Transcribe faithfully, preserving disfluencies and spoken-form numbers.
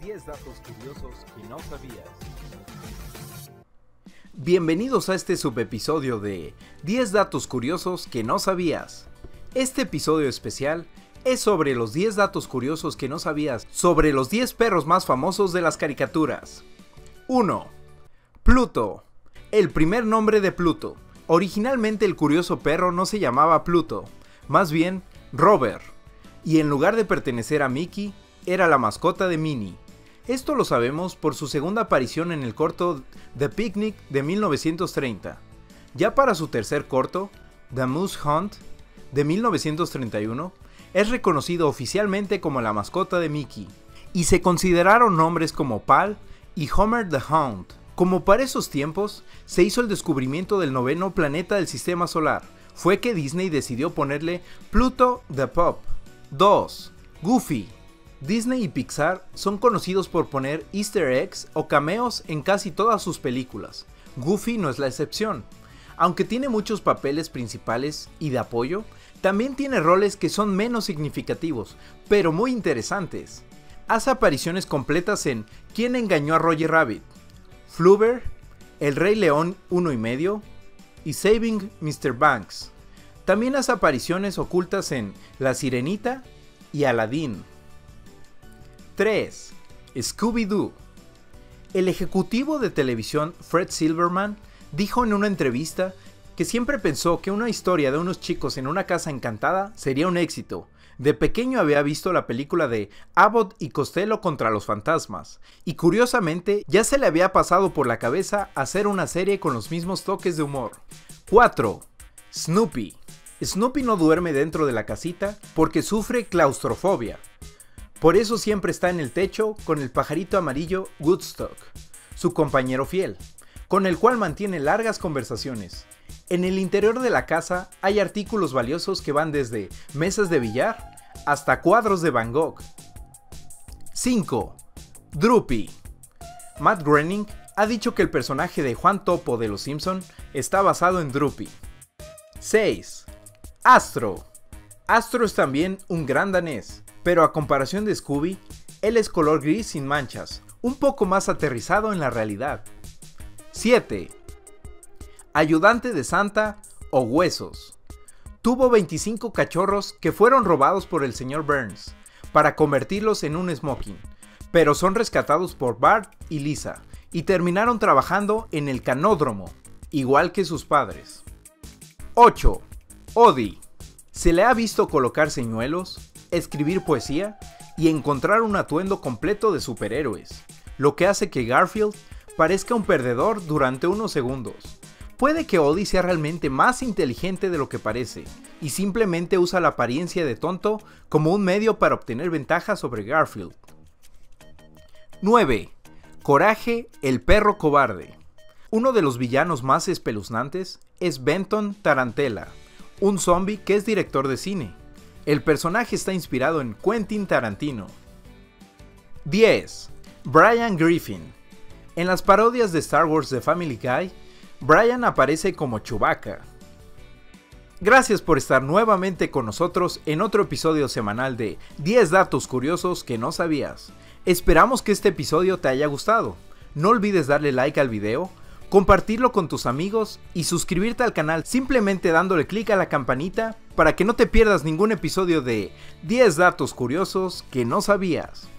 diez datos curiosos que no sabías. Bienvenidos a este subepisodio de diez datos curiosos que no sabías. Este episodio especial es sobre los diez datos curiosos que no sabías sobre los diez perros más famosos de las caricaturas. uno. Pluto. El primer nombre de Pluto. Originalmente el curioso perro no se llamaba Pluto, más bien Robert, y en lugar de pertenecer a Mickey, era la mascota de Minnie. Esto lo sabemos por su segunda aparición en el corto The Picnic de mil novecientos treinta. Ya para su tercer corto, The Moose Hunt, de mil novecientos treinta y uno, es reconocido oficialmente como la mascota de Mickey, y se consideraron nombres como Pal y Homer the Hound. Como para esos tiempos, se hizo el descubrimiento del noveno planeta del sistema solar, fue que Disney decidió ponerle Pluto the Pop. dos. Goofy. Disney y Pixar son conocidos por poner easter eggs o cameos en casi todas sus películas. Goofy no es la excepción. Aunque tiene muchos papeles principales y de apoyo, también tiene roles que son menos significativos, pero muy interesantes. Hace apariciones completas en ¿Quién engañó a Roger Rabbit?, Flubber, El Rey León uno y medio y Saving mister Banks. También hace apariciones ocultas en La Sirenita y Aladdin. tres. Scooby-Doo. El ejecutivo de televisión Fred Silverman dijo en una entrevista que siempre pensó que una historia de unos chicos en una casa encantada sería un éxito. De pequeño había visto la película de Abbott y Costello contra los fantasmas, y curiosamente ya se le había pasado por la cabeza hacer una serie con los mismos toques de humor. cuatro. Snoopy. Snoopy no duerme dentro de la casita porque sufre claustrofobia. Por eso siempre está en el techo con el pajarito amarillo Woodstock, su compañero fiel, con el cual mantiene largas conversaciones. En el interior de la casa hay artículos valiosos que van desde mesas de billar hasta cuadros de Van Gogh. cinco. Droopy. Matt Groening ha dicho que el personaje de Juan Topo de los Simpsons está basado en Droopy. seis. Astro. Astro es también un gran danés, pero a comparación de Scooby, él es color gris sin manchas, un poco más aterrizado en la realidad. siete. Ayudante de Santa o Huesos. Tuvo veinticinco cachorros que fueron robados por el señor Burns para convertirlos en un smoking, pero son rescatados por Bart y Lisa y terminaron trabajando en el canódromo, igual que sus padres. ocho. Odie. Se le ha visto colocar señuelos, escribir poesía y encontrar un atuendo completo de superhéroes, lo que hace que Garfield parezca un perdedor durante unos segundos. Puede que Odie sea realmente más inteligente de lo que parece, y simplemente usa la apariencia de tonto como un medio para obtener ventaja sobre Garfield. nueve. Coraje, el perro cobarde. Uno de los villanos más espeluznantes es Benton Tarantella, un zombie que es director de cine. El personaje está inspirado en Quentin Tarantino. diez. Brian Griffin. En las parodias de Star Wars de Family Guy, Brian aparece como Chewbacca. Gracias por estar nuevamente con nosotros en otro episodio semanal de diez datos curiosos que no sabías. Esperamos que este episodio te haya gustado. No olvides darle like al video, compartirlo con tus amigos y suscribirte al canal simplemente dándole clic a la campanita para que no te pierdas ningún episodio de diez datos curiosos que no sabías.